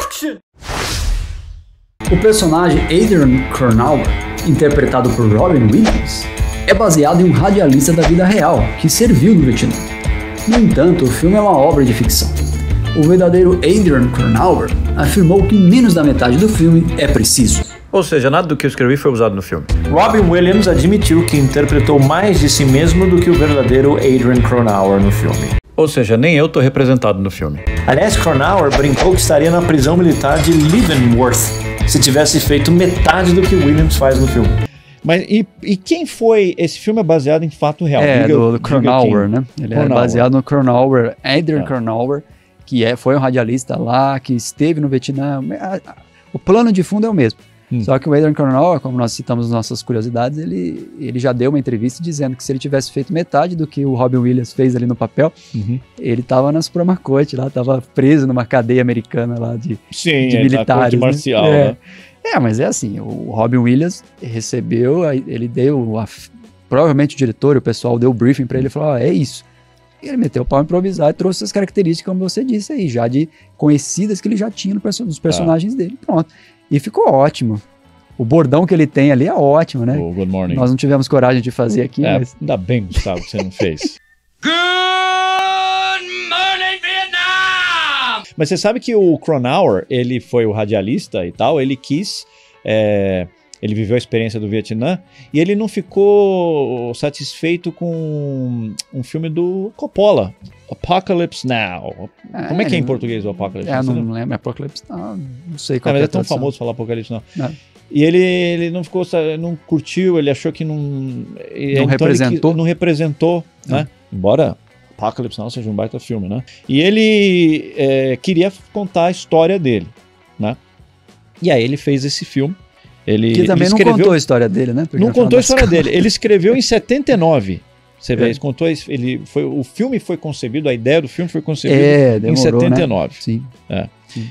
Action! O personagem Adrian Cronauer, interpretado por Robin Williams, é baseado em um radialista da vida real que serviu no Vietnã. No entanto, o filme é uma obra de ficção. O verdadeiro Adrian Cronauer afirmou que menos da metade do filme é preciso. Ou seja, nada do que eu escrevi foi usado no filme. Robin Williams admitiu que interpretou mais de si mesmo do que o verdadeiro Adrian Cronauer no filme. Ou seja, nem eu tô representado no filme. Aliás, Cronauer brincou que estaria na prisão militar de Leavenworth se tivesse feito metade do que Williams faz no filme. Mas e quem foi? Esse filme é baseado em fato real. É, do Cronauer, né? Ele é baseado no Cronauer, Adrian Cronauer, que foi um radialista lá, que esteve no Vietnã. O plano de fundo é o mesmo. Só que o Adrian Cronauer, como nós citamos nas nossas curiosidades, ele já deu uma entrevista dizendo que se ele tivesse feito metade do que o Robin Williams fez ali no papel, ele estava na Suprema Corte lá, estava preso numa cadeia americana lá de militares. Corte marcial, né? É, mas é assim, o Robin Williams recebeu, ele deu, provavelmente o diretor e o pessoal deu o briefing para ele e falou, é isso. Ele meteu o pau improvisar e trouxe as características, como você disse aí, já de conhecidas que ele já tinha nos personagens dele, pronto. E ficou ótimo. O bordão que ele tem ali é ótimo, né? Oh, good morning. Nós não tivemos coragem de fazer aqui. É, mas... Ainda bem, Gustavo, que você não fez. Good morning, Vietnam! Mas você sabe que o Cronauer, ele foi o radialista e tal, ele quis... Ele viveu a experiência do Vietnã e ele não ficou satisfeito com um filme do Coppola, Apocalypse Now. Como é que é em português o Apocalypse Now? Não lembro, Apocalypse Now, não sei qual é. Mas é tão famoso falar Apocalypse Now. E ele não ficou, não curtiu, ele achou que não representou. Não representou, né? Embora Apocalypse Now seja um baita filme, né? E ele queria contar a história dele, né? E aí ele fez esse filme. Que também não contou a história dele, né? Porque não contou a história dele. Ele escreveu em 79. Você vê, o filme foi concebido, a ideia do filme foi concebida em 79. Né? Sim. É. Sim.